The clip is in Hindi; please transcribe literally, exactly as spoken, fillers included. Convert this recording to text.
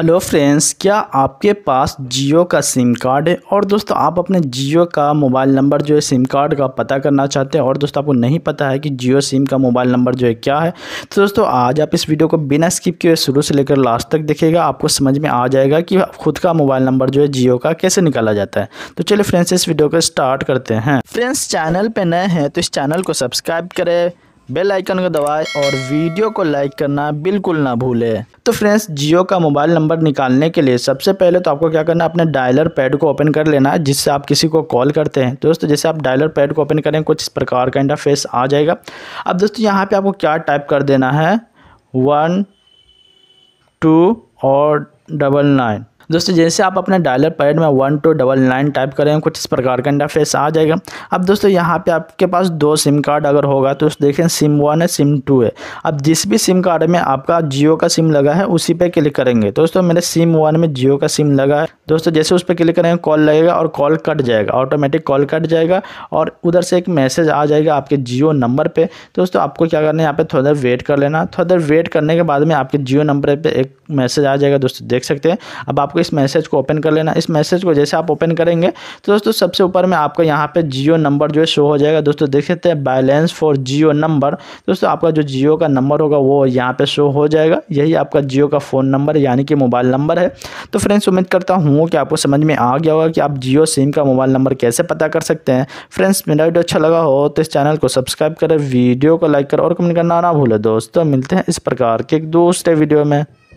हेलो फ्रेंड्स, क्या आपके पास जियो का सिम कार्ड है और दोस्तों आप अपने जियो का मोबाइल नंबर जो है सिम कार्ड का पता करना चाहते हैं और दोस्तों आपको नहीं पता है कि जियो सिम का मोबाइल नंबर जो है क्या है, तो दोस्तों आज आप इस वीडियो को बिना स्किप किए शुरू से लेकर लास्ट तक देखिएगा। आपको समझ में आ जाएगा कि खुद का मोबाइल नंबर जो है जियो का कैसे निकाला जाता है। तो चलिए फ्रेंड्स, इस वीडियो को स्टार्ट करते हैं। फ्रेंड्स, चैनल पर नए हैं तो इस चैनल को सब्सक्राइब करें, बेल आइकन को दबाएं और वीडियो को लाइक करना बिल्कुल ना भूलें। तो फ्रेंड्स, जियो का मोबाइल नंबर निकालने के लिए सबसे पहले तो आपको क्या करना है, अपने डायलर पैड को ओपन कर लेना है जिससे आप किसी को कॉल करते हैं। दोस्तों जैसे आप डायलर पैड को ओपन करें कुछ इस प्रकार का इंटरफेस आ जाएगा। अब दोस्तों यहाँ पे आपको क्या टाइप कर देना है, वन टू और डबल नाइन। दोस्तों जैसे आप अपने डायलर पैड में one two double nine type करें कुछ इस प्रकार का इंटरफेस आ जाएगा। अब दोस्तों यहाँ पे आपके पास दो सिम कार्ड अगर होगा तो देखें सिम वन है, सिम टू है। अब जिस भी सिम कार्ड में आपका जियो का सिम लगा है उसी पे क्लिक करेंगे। दोस्तों मेरे सिम वन में जियो का सिम लगा है। दोस्तों जैसे उस पर क्लिक करेंगे कॉल लगेगा और कॉल कट जाएगा, ऑटोमेटिक कॉल कट जाएगा और उधर से एक मैसेज आ जाएगा आपके जियो नंबर पर। दोस्तों आपको क्या करना है, यहाँ पर थोड़ा देर वेट कर लेना। थोड़ा देर वेट करने के बाद में आपके जियो नंबर पर एक मैसेज आ जाएगा, दोस्तों देख सकते हैं। अब आपको इस मैसेज को ओपन कर लेना। इस मैसेज को जैसे आप ओपन करेंगे तो दोस्तों सबसे ऊपर में आपको यहाँ पे जियो नंबर जो है शो हो जाएगा। दोस्तों देख सकते हैं बैलेंस फॉर जियो नंबर। दोस्तों आपका जो जियो का नंबर होगा वो यहाँ पे शो हो जाएगा। यही आपका जियो का फ़ोन नंबर यानी कि मोबाइल नंबर है। तो फ्रेंड्स, उम्मीद करता हूँ कि आपको समझ में आ गया होगा कि आप जियो सिम का मोबाइल नंबर कैसे पता कर सकते हैं। फ्रेंड्स, मेरा वीडियो अच्छा लगा हो तो इस चैनल को सब्सक्राइब करें, वीडियो को लाइक करें और कमेंट करना ना भूलें। दोस्तों मिलते हैं इस प्रकार के एक दूसरे वीडियो में।